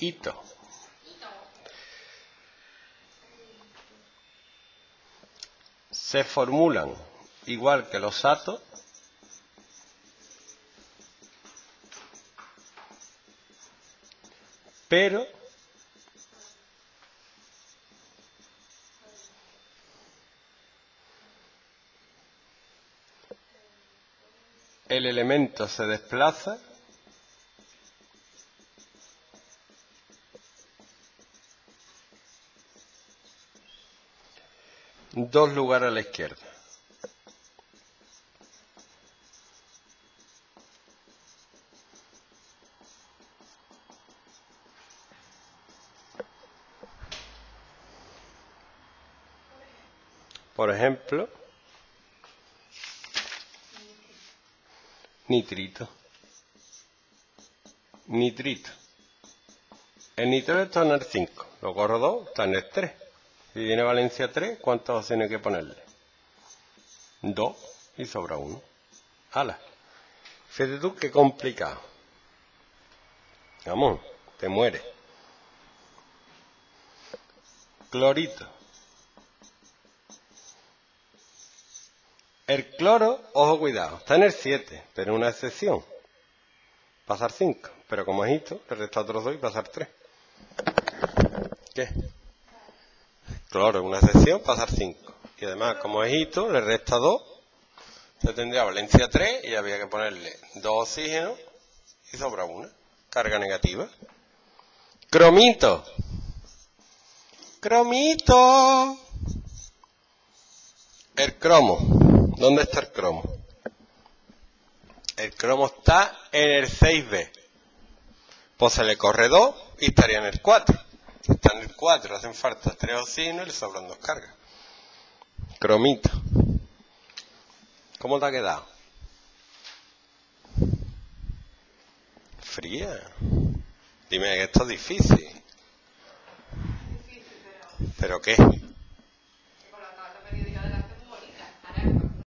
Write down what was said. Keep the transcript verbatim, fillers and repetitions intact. Ito. Se formulan igual que los atos pero el elemento se desplaza dos lugares a la izquierda. Por ejemplo, nitrito. Nitrito. El nitrito está en el cinco. Lo corro dos, está en el tres. Si viene Valencia tres, ¿cuántos tiene que ponerle? dos y sobra uno. ¡Hala! Fíjate tú qué complicado. Vamos, te mueres. Clorito. El cloro, ojo, cuidado, está en el siete, pero una excepción. Pasar cinco, pero como es esto, le resta otros dos y pasar tres. ¿Qué? Cloro es una excepción, pasar cinco. Y además, como es esto, le resta dos. Se tendría Valencia tres y había que ponerle dos oxígenos y sobra una. Carga negativa. Cromito. Cromito. El cromo. ¿Dónde está el cromo? El cromo está en el seis B. Pues se le corre dos y estaría en el cuatro. Está en el cuatro, hacen falta tres oxígenos y le sobran dos cargas. Cromito. ¿Cómo te ha quedado? Fría. Dime que esto es difícil. ¿Pero qué?